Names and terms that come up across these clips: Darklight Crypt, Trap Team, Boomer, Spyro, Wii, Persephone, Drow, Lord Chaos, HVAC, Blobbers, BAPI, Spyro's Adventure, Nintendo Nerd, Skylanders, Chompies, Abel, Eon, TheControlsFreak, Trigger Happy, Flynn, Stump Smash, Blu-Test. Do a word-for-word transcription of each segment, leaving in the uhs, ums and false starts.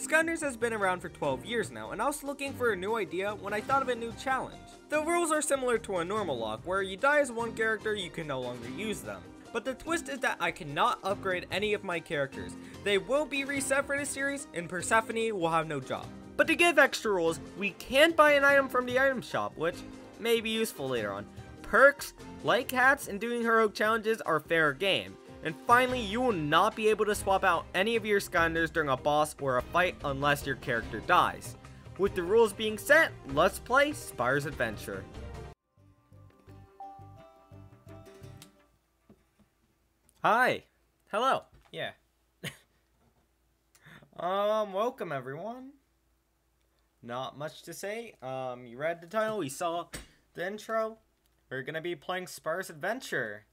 Skylanders has been around for twelve years now, and I was looking for a new idea when I thought of a new challenge. The rules are similar to a normal lock, where you die as one character, you can no longer use them. But the twist is that I cannot upgrade any of my characters. They will be reset for this series, and Persephone will have no job. But to give extra rules, we can buy an item from the item shop, which may be useful later on. Perks, like hats, and doing heroic challenges are fair game. And finally, you will not be able to swap out any of your Skylanders during a boss or a fight unless your character dies. With the rules being set, let's play Spyro's Adventure. Hi. Hello. Yeah. um, welcome everyone. Not much to say. Um, you read the title, you saw the intro. We're gonna be playing Spyro's Adventure.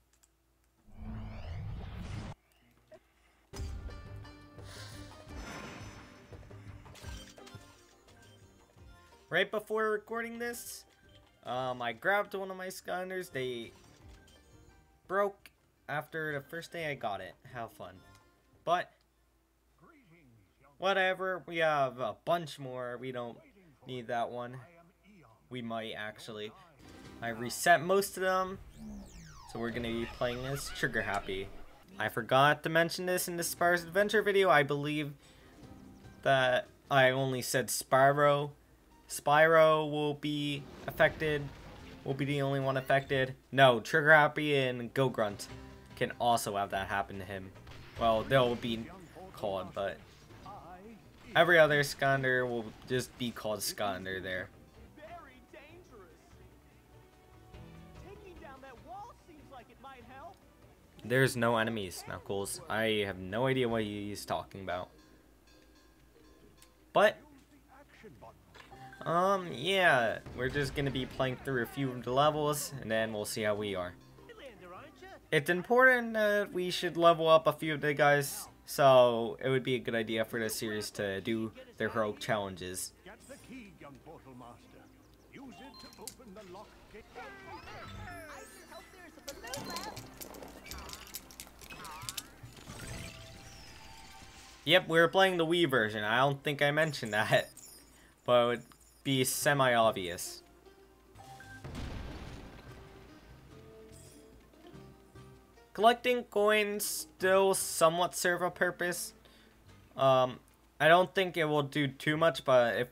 Right before recording this, um, I grabbed one of my Skylanders. They broke after the first day I got it. How fun. But, whatever. We have a bunch more. We don't need that one. We might, actually. I reset most of them. So we're going to be playing this Trigger Happy. I forgot to mention this in the Spyro's Adventure video. I believe that I only said Spyro. Spyro will be affected, will be the only one affected. No, Trigger Happy and Go Grunt can also have that happen to him. Well, they'll be called, but every other Skylander will just be called Skylander there. There's no enemies, Knuckles. I have no idea what he's talking about. But Um, yeah, we're just gonna be playing through a few of the levels, and then we'll see how we are. It's important that we should level up a few of the guys, so it would be a good idea for this series to do their heroic challenges. Yep, we were playing the Wii version, I don't think I mentioned that, but it be semi-obvious. Collecting coins still somewhat serve a purpose. Um, I don't think it will do too much, but if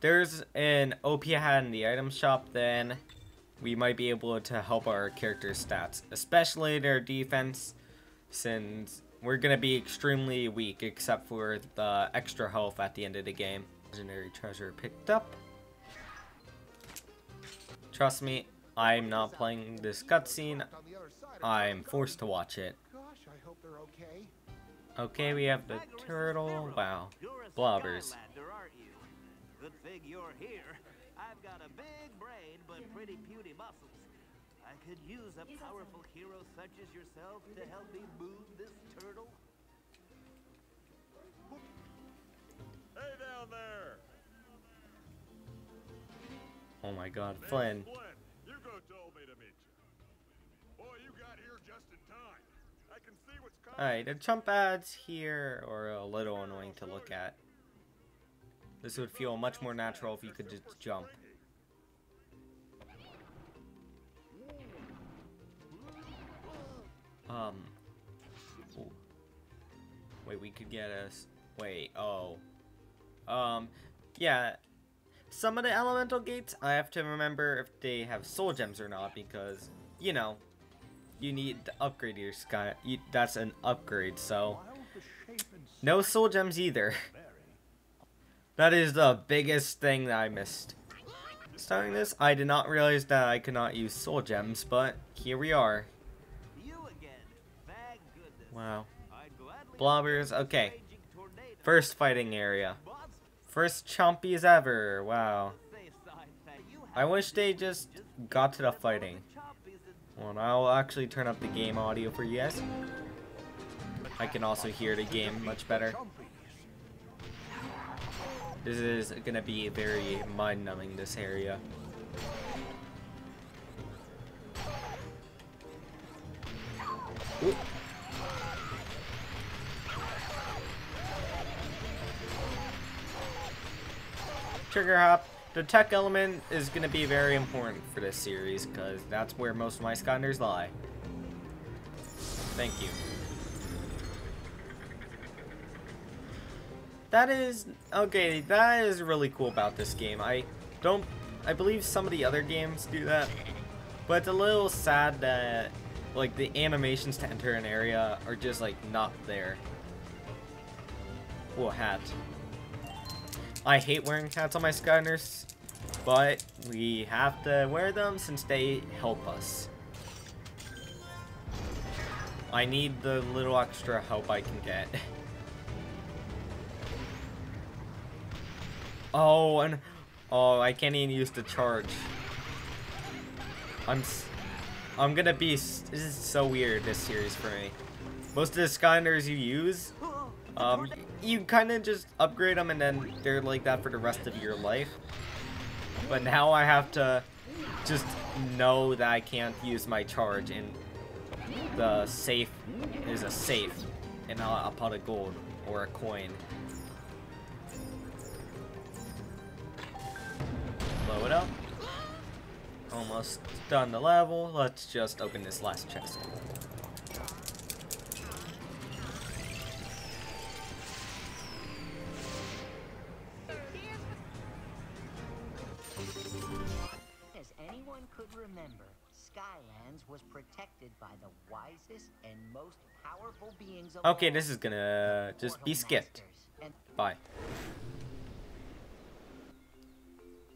there's an O P hat in the item shop, then we might be able to help our character's stats, especially their defense, since we're gonna be extremely weak except for the extra health at the end of the game. Legendary treasure picked up. Trust me, I'm not playing this cutscene. I'm forced to watch it. Okay, we have the turtle. Wow. Blobbers. Good thing you're here. I've got a big brain but pretty puny muscles. I could use a powerful hero such as yourself to help me move this turtle. Hey down there. Oh my god, Flynn. Flynn, you go told me to meet you. Boy, you got here just in time. I can see what's coming. Alright, the jump ads here are a little annoying to look at. This would feel much more natural if you could just jump. Um. Ooh. Wait, we could get us. Wait, oh. Um, yeah. Some of the elemental gates, I have to remember if they have soul gems or not, because, you know, you need to upgrade your sky. You, that's an upgrade, so. No soul gems either. That is the biggest thing that I missed. Starting this, I did not realize that I could not use soul gems, but here we are. Wow. Blobbers, okay. First fighting area. First chompies ever, wow. I wish they just got to the fighting. Well, I'll actually turn up the game audio for you guys. I can also hear the game much better. This is gonna be very mind-numbing, this area. Oop. Trigger Hop. The tech element is going to be very important for this series because that's where most of my Skylanders lie. Thank you. That is... okay, that is really cool about this game. I don't... I believe some of the other games do that. But it's a little sad that, like, the animations to enter an area are just, like, not there. Cool hat. I hate wearing hats on my Skylanders, but we have to wear them since they help us. I need the little extra help I can get. Oh, and oh, I can't even use the charge. I'm, I'm gonna be. This is so weird. This series for me. Most of the Skylanders you use, um, you kind of just upgrade them and then they're like that for the rest of your life. But now I have to just know that I can't use my charge and. The safe is a safe and not a pot of gold or a coin. Blow it up. Almost done the level. Let's just open this last chest. As anyone could remember, Skylands was protected by the wisest and most powerful beings of okay, this is gonna just be skipped. Bye.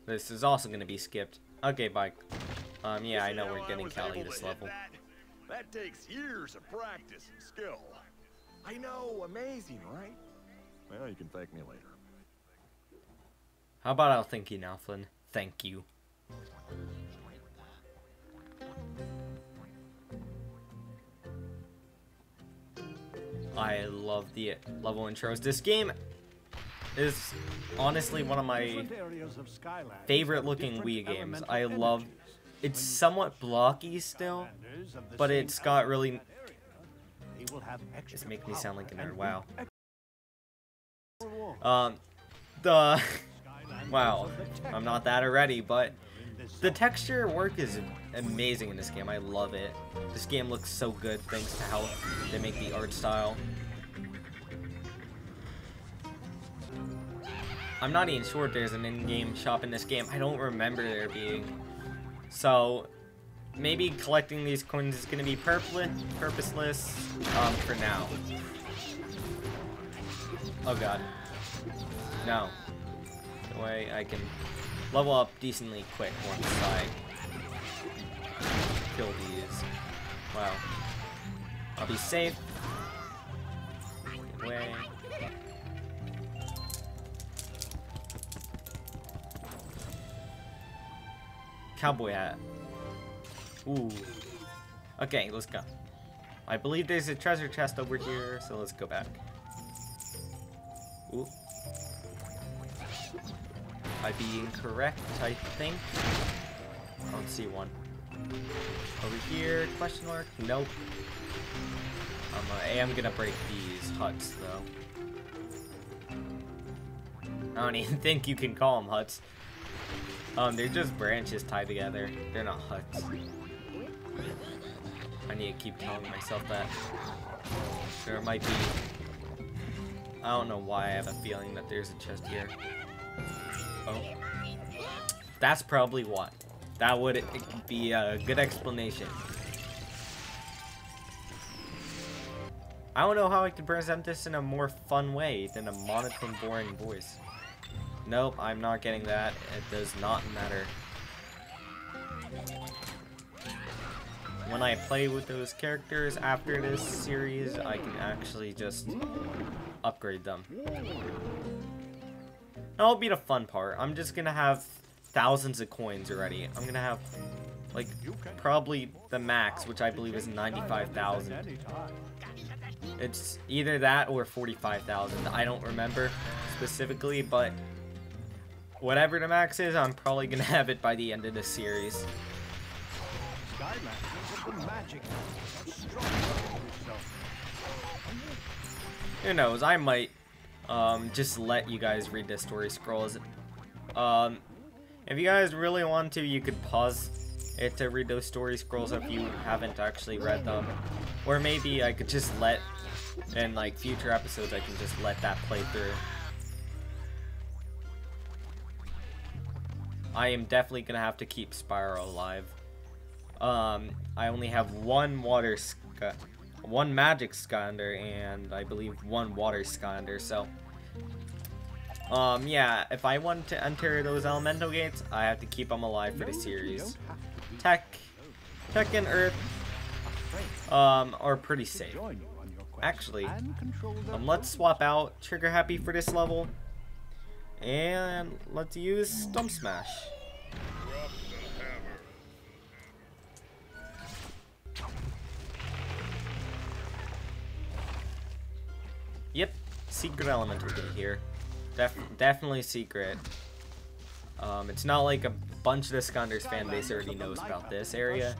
This is also gonna be skipped. Okay, bye. Um, yeah, I know we're getting Cali this level. That takes years of practice and skill. I know, amazing, right? Well, you can thank me later. How about I'll thank you now, Flynn? Thank you. I love the level intros. This game is honestly one of my favorite looking Wii games. I love it's somewhat blocky still, but it's got really it's making me sound like a nerd. Wow. Um the wow, I'm not that already, but the texture work is amazing in this game. I love it. This game looks so good thanks to how they make the art style. I'm not even sure if there's an in-game shop in this game. I don't remember there being. So, maybe collecting these coins is going to be purposeless um, for now. Oh god. No. No way I can... level up decently quick once I kill these. Wow. I'll be safe. Get away. Cowboy hat. Ooh. Okay, let's go. I believe there's a treasure chest over here, so let's go back. Ooh. I'd be incorrect, I think. I don't see one. Over here, question mark? Nope. Um, I am gonna break these huts, though. I don't even think you can call them huts. Um, they're just branches tied together. They're not huts. I need to keep telling myself that. There might be... I don't know why I have a feeling that there's a chest here. Oh. That's probably why. That would be a good explanation. I don't know how I can present this in a more fun way than a monotone, boring voice. Nope, I'm not getting that. It does not matter. When I play with those characters after this series, I can actually just upgrade them. That'll be the fun part. I'm just gonna have thousands of coins already. I'm gonna have, like, probably the max, which I believe is ninety-five thousand. It's either that or forty-five thousand. I don't remember specifically, but whatever the max is, I'm probably gonna have it by the end of this series. Who knows? I might. Um, just let you guys read this story scroll as Um, if you guys really want to, you could pause it to read those story scrolls if you haven't actually read them. Or maybe I could just let, in like future episodes, I can just let that play through. I am definitely gonna have to keep Spyro alive. Um, I only have one water sky, one magic Skylander, and I believe one water Skylander, so. Um, yeah, if I want to enter those elemental gates, I have to keep them alive for the series. Tech, Tech and Earth, um, are pretty safe. Actually, um, let's swap out Trigger Happy for this level. And let's use Stump Smash. Yep, secret elemental gate here. Def definitely secret. Um, it's not like a bunch of the Skylanders fanbase already knows about this area.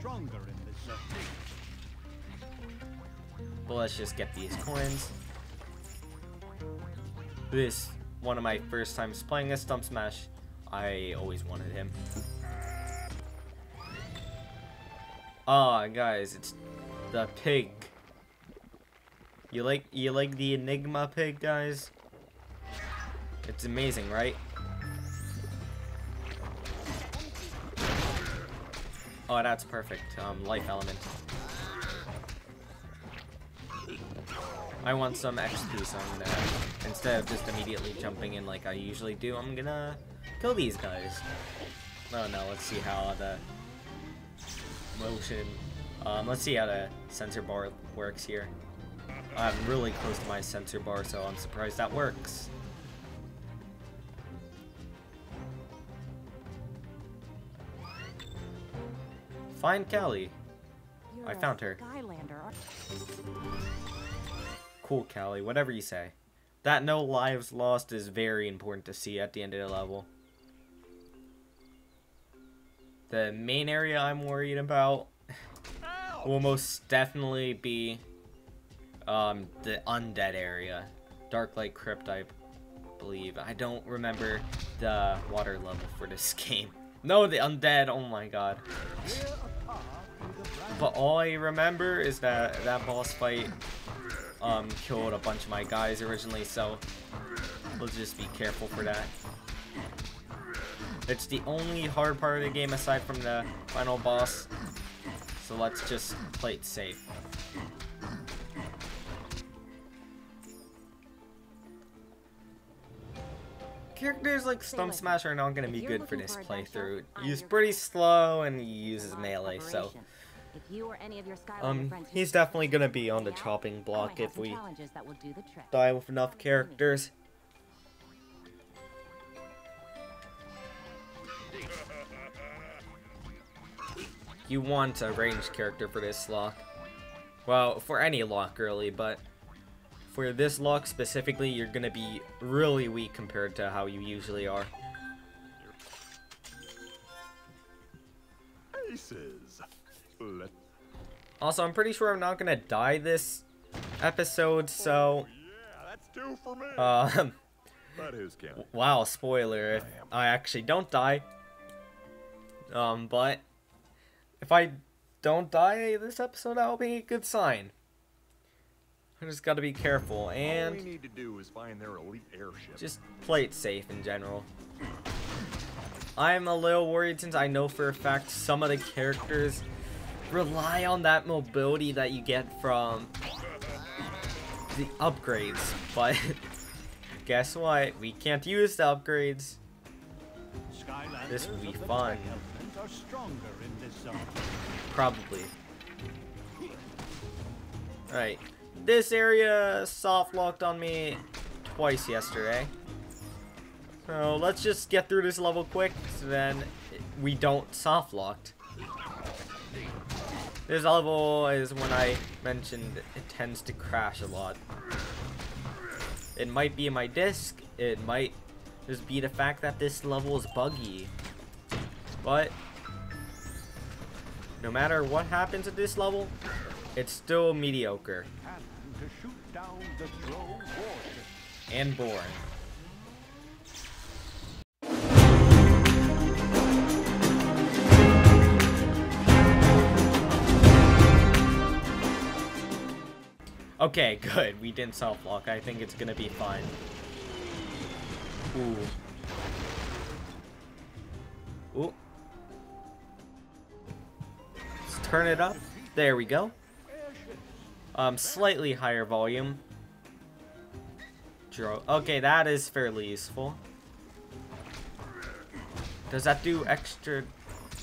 But let's just get these coins. This, one of my first times playing this Stump Smash, I always wanted him. Ah, oh, guys, it's the pig. You like, you like the Enigma pig, guys? It's amazing, right? Oh, that's perfect. Um, life element. I want some X P, so I'm gonna, instead of just immediately jumping in like I usually do, I'm gonna kill these guys. Oh no, let's see how the motion, um, let's see how the sensor bar works here. I'm really close to my sensor bar, so I'm surprised that works. Find Callie. You're I found her. Skylander. Cool, Callie. Whatever you say. That no lives lost is very important to see at the end of the level. The main area I'm worried about will most definitely be um, the undead area. Darklight Crypt, I believe. I don't remember the water level for this game. No, the undead. Oh my god. But all I remember is that that boss fight um, killed a bunch of my guys originally, so we'll just be careful for that. It's the only hard part of the game aside from the final boss, so let's just play it safe. Characters like Stump Smash are not going to be good for this playthrough. He's pretty slow and he uses melee, so um, he's definitely going to be on the chopping block if we die with enough characters. You want a ranged character for this lock. Well, for any lock really, but for this lock specifically, you're going to be really weak compared to how you usually are. Also, I'm pretty sure I'm not going to die this episode, so... Um, wow, spoiler, if I actually don't die. Um, but if I don't die this episode, that will be a good sign. I just gotta be careful and all we need to do is find their elite airship. Just play it safe in general. I'm a little worried since I know for a fact some of the characters rely on that mobility that you get from the upgrades, but guess what? We can't use the upgrades. This will be fun. Probably. Alright. This area soft locked on me twice yesterday. So let's just get through this level quick so then we don't soft locked. This level is when I mentioned it tends to crash a lot. It might be my disc, it might just be the fact that this level is buggy. But no matter what happens at this level, it's still mediocre. To shoot down the drow warship. And born. Okay, good. We didn't self-lock. I think it's gonna be fine. Ooh. Ooh. Let's turn it up. There we go. Um, slightly higher volume. Dro- okay, that is fairly useful. Does that do extra?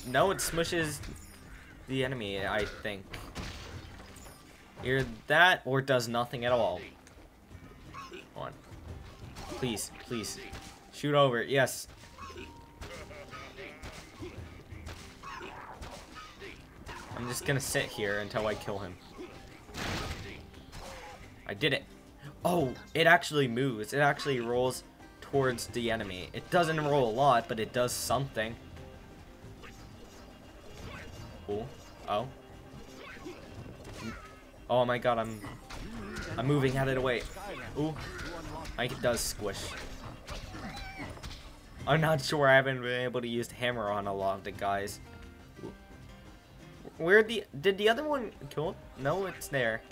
No, it smushes the enemy, I think. Either that or does nothing at all. Come on. Please, please. Shoot over. Yes. I'm just gonna sit here until I kill him. I did it. Oh, it actually moves. It actually rolls towards the enemy. It doesn't roll a lot, but it does something. Cool. Oh. Oh my god, I'm I'm moving out of the way. Ooh. I think it does squish. I'm not sure, I haven't been able to use the hammer on a lot of the guys. Ooh. Where the did the other one kill him? No, it's there.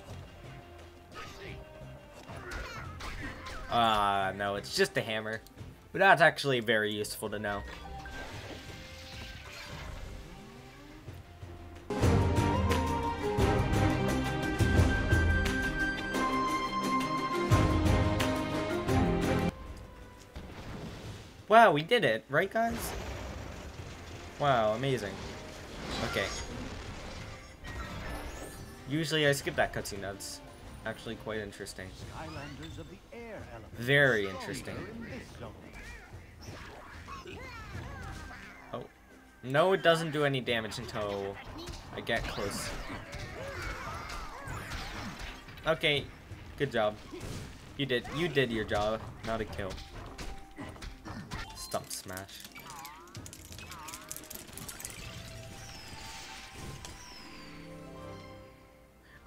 Ah, uh, no, it's just a hammer. But that's actually very useful to know. Wow, we did it, right guys? Wow, amazing. Okay. Usually I skip that cutscene, that's actually quite interesting. Skylanders of the air element. Very interesting. Oh. No, it doesn't do any damage until I get close. Okay, good job. You did you did your job, not a kill. Stump Smash.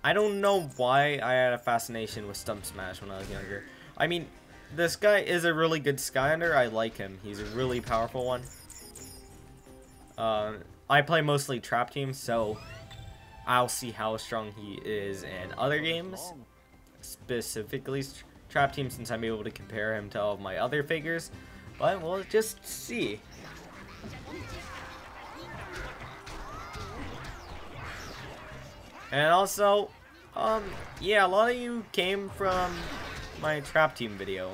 I don't know why I had a fascination with Stump Smash when I was younger. I mean, this guy is a really good Skylander. I like him. He's a really powerful one. Uh, I play mostly Trap Team, so I'll see how strong he is in other games. Specifically Trap Team, since I'm able to compare him to all of my other figures. But we'll just see. And also, um, yeah, a lot of you came from my Trap Team video.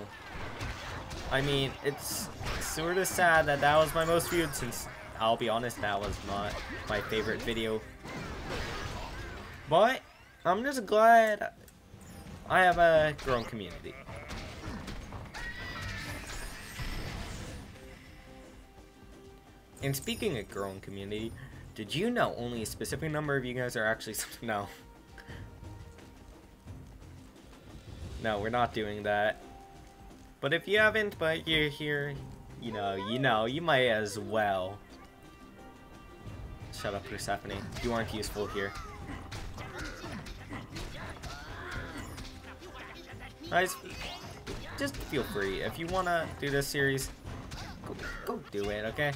I mean, it's sort of sad that that was my most viewed, since, I'll be honest, that was not my favorite video. But I'm just glad I have a grown community. And speaking of growing community, did you know only a specific number of you guys are actually... No. No, we're not doing that. But if you haven't, but you're here, you know, you know, you might as well. Shut up, Persephone. You aren't useful here. Guys, just feel free. If you want to do this series, go, go do it, okay?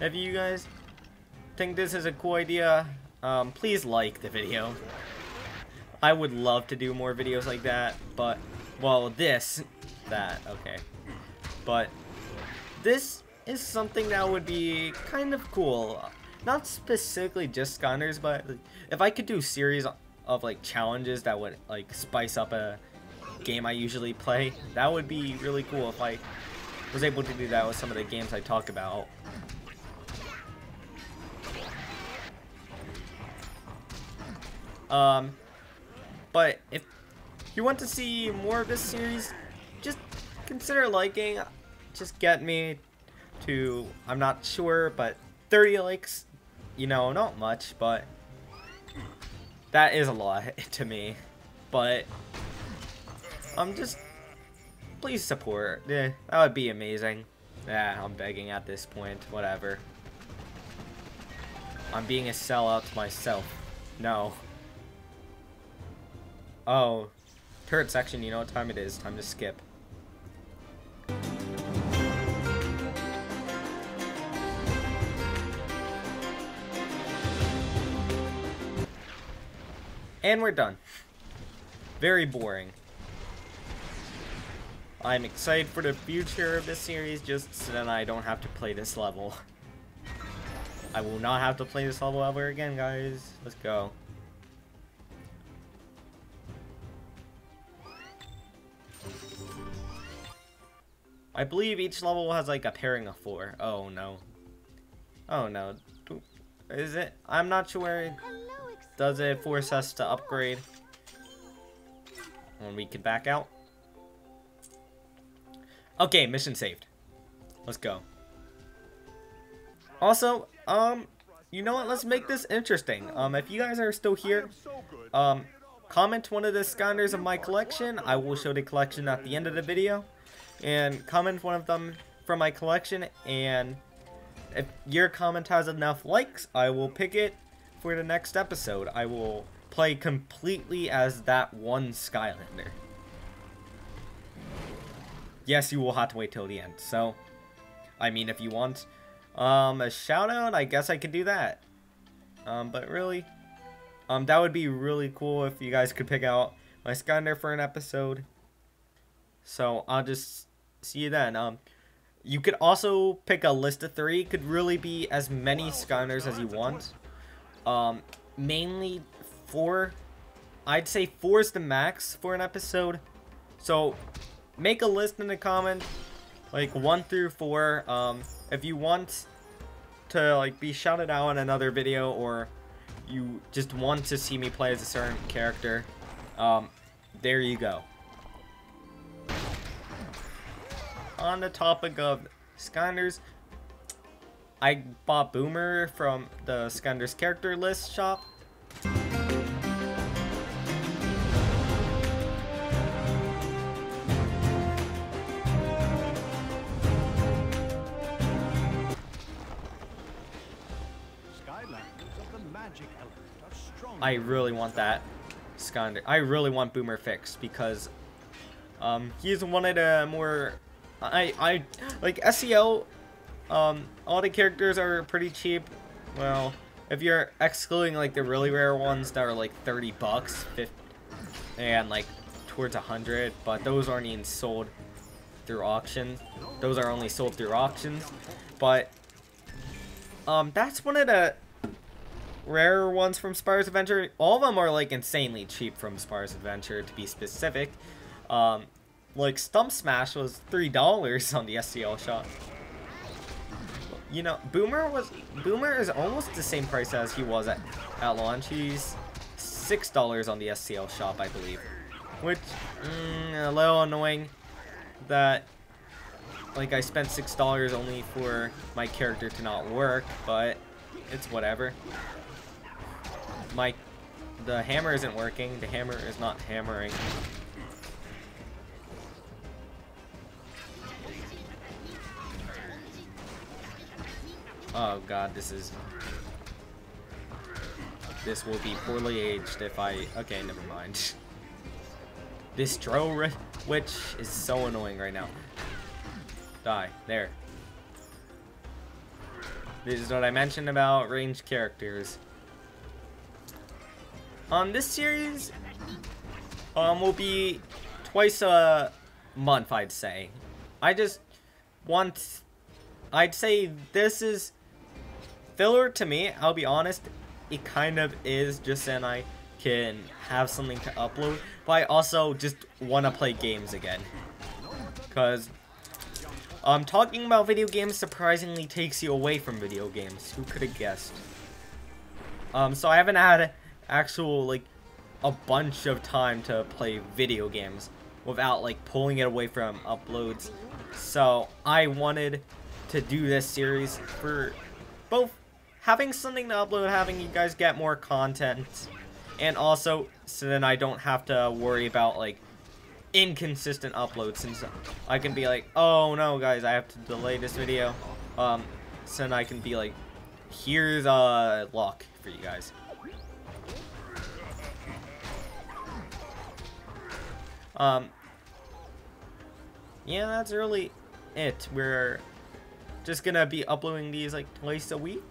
If you guys think this is a cool idea, um, please like the video. I would love to do more videos like that, but, well, this, that, okay. But this is something that would be kind of cool. Not specifically just Skylanders, but if I could do series of, like, challenges that would, like, spice up a game I usually play, that would be really cool if I was able to do that with some of the games I talk about. Um, but if you want to see more of this series, just consider liking. Just get me to, I'm not sure, but thirty likes, you know, not much, but that is a lot to me. But I'm um, just, please support. Yeah, that would be amazing. Yeah, I'm begging at this point, whatever. I'm being a sellout myself. No. Oh, turret section, you know what time it is. Time to skip. And we're done. Very boring. I'm excited for the future of this series just so that I don't have to play this level. I will not have to play this level ever again, guys. Let's go. I believe each level has like a pairing of four. Oh no. Oh no. Is it? I'm not sure. Does it force us to upgrade when we can back out? Okay, mission saved. Let's go. Also, um, you know what? Let's make this interesting. Um, if you guys are still here, um, comment one of the Skylanders of my collection. I will show the collection at the end of the video. And comment one of them from my collection, and if your comment has enough likes, I will pick it for the next episode. I will play completely as that one Skylander. Yes, you will have to wait till the end, so I mean if you want um a shout out, I guess I could do that, um but really um that would be really cool if you guys could pick out my Skylander for an episode. So I'll just see you then. Um, you could also pick a list of three. Could really be as many Skylanders as you want. Um, mainly four. I'd say four is the max for an episode. So make a list in the comments, like one through four. Um, if you want to like be shouted out in another video, or you just want to see me play as a certain character, um, there you go. On the topic of Skylanders, I bought Boomer from the Skylanders character list shop. I really want that Skylander. I really want Boomer fixed because um, he's one of the more I, I, like, S E O, um, all the characters are pretty cheap. Well, if you're excluding, like, the really rare ones that are, like, thirty bucks, fifty, and, like, towards one hundred, but those aren't even sold through auctions. Those are only sold through auctions, but, um, that's one of the rarer ones from Spyro's Adventure. All of them are, like, insanely cheap from Spyro's Adventure, to be specific. Um... Like, Stump Smash was three dollars on the S C L shop. You know, Boomer was Boomer is almost the same price as he was at, at launch. He's six dollars on the S C L shop, I believe. Which, mm, a little annoying that, like, I spent six dollars only for my character to not work, but it's whatever. My, the hammer isn't working. The hammer is not hammering. Oh god, this is... This will be poorly aged if I... Okay, never mind. This drill which is so annoying right now. Die. There. This is what I mentioned about ranged characters. On this series, um, will be twice a month, I'd say. I just want... I'd say this is... filler to me, I'll be honest. It kind of is, just then I can have something to upload, but I also just want to play games again, because um, talking about video games surprisingly takes you away from video games. Who could have guessed? Um, so I haven't had actual like a bunch of time to play video games without like pulling it away from uploads, so I wanted to do this series for both having something to upload, having you guys get more content, and also so then I don't have to worry about like inconsistent uploads, since I can be like, oh no guys, I have to delay this video, um so then I can be like, here's a lock for you guys. Um yeah, that's really it. We're just gonna be uploading these like twice a week.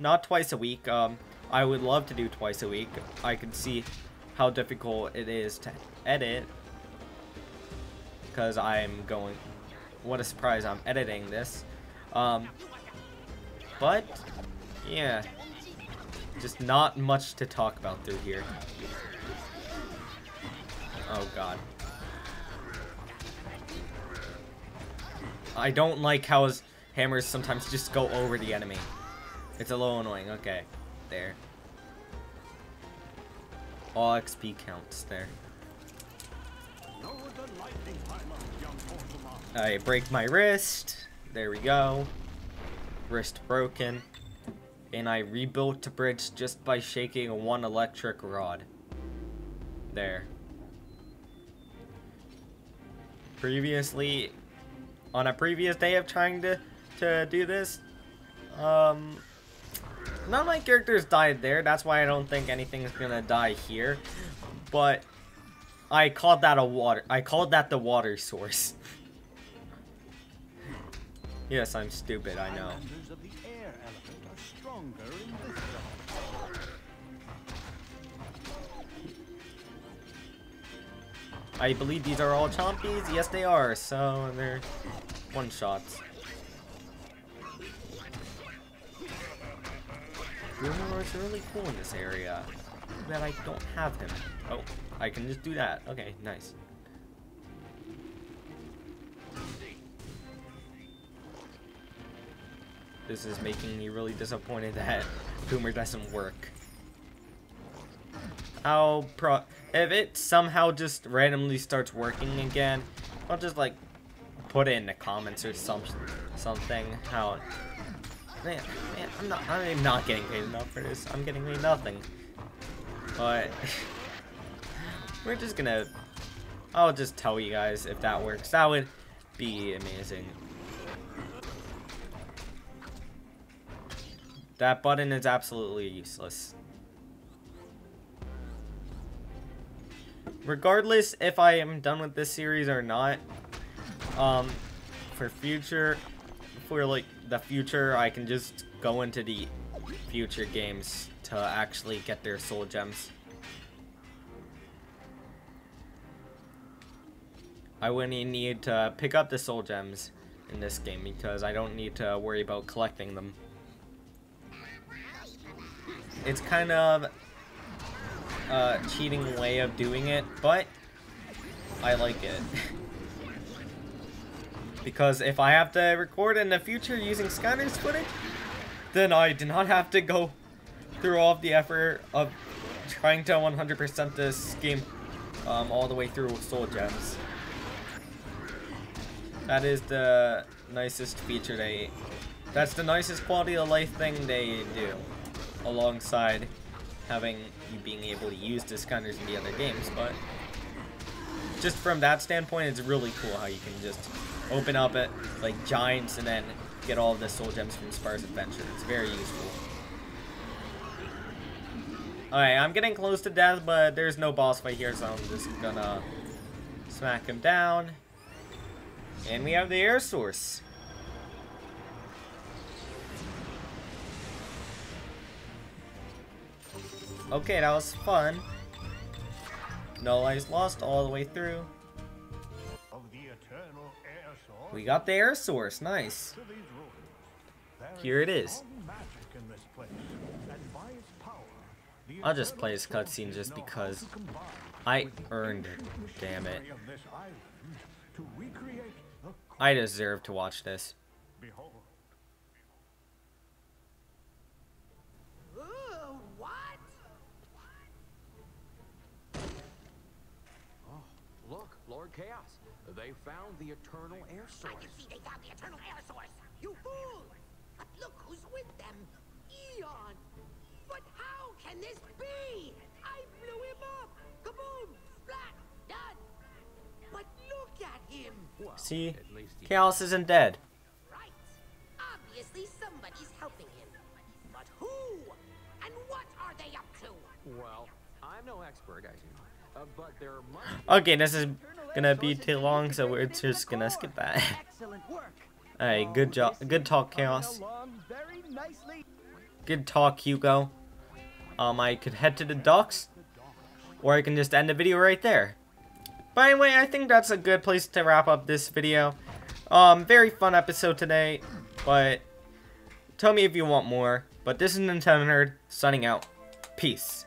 Not twice a week. Um, I would love to do twice a week. I could see how difficult it is to edit, because I'm going, what a surprise, I'm editing this. Um, but, yeah, just not much to talk about through here. Oh god. I don't like how his hammers sometimes just go over the enemy. It's a little annoying. Okay, there. All X P counts there. I break my wrist. There we go. Wrist broken. And I rebuilt the bridge just by shaking one electric rod. There. Previously, on a previous day of trying to, to do this, um, none of my characters died there. That's why I don't think anything's gonna die here. But I called that a water. I called that the water source. Yes, I'm stupid. I know. I believe these are all chompies. Yes, they are. So they're one shots. Boomer is really cool in this area. Too bad I don't have him. Oh, I can just do that. Okay, nice. This is making me really disappointed that Boomer doesn't work. I'll pro if it somehow just randomly starts working again, I'll just like put it in the comments or some something. How man, man, I'm not I'm not getting paid enough for this. I'm getting paid nothing. But we're just gonna I'll just tell you guys if that works. That would be amazing. That button is absolutely useless. Regardless if I am done with this series or not, um, for future, for like the future, I can just go into the future games to actually get their soul gems. I wouldn't need to pick up the soul gems in this game because I don't need to worry about collecting them. It's kind of a cheating way of doing it, but I like it. Because if I have to record in the future using Skylanders footage, then I do not have to go through all of the effort of trying to one hundred percent this game um, all the way through with soul gems. That is the nicest feature they... That's the nicest quality of life thing they do. Alongside having you being able to use discounters in the other games, but just from that standpoint, it's really cool how you can just open up it like giants and then get all the soul gems from Spyro's Adventure. It's very useful. Alright, I'm getting close to death, but there's no boss fight here, so I'm just gonna smack him down. And we have the air source. Okay, that was fun. No lives lost all the way through. We got the air source, nice. Here it is. I'll just play this cutscene just because I earned it, damn it. I deserve to watch this. Lord Chaos, they found the eternal air source. I can see they found the eternal air source. You fool! But look who's with them. Eon! But how can this be? I blew him up! Kaboom! Splat! Done! But look at him! Well, see? At least Chaos isn't dead. Right. Obviously somebody's helping him. But who? And what are they up to? Well, I'm no expert, as you know. Okay, this is gonna be too long, so we're just gonna skip that. Alright, good job. Good talk, Chaos. Good talk, Hugo. Um, I could head to the docks, or I can just end the video right there. But anyway, I think that's a good place to wrap up this video. Um, very fun episode today, but tell me if you want more. But this is Nintendo Nerd, signing out. Peace.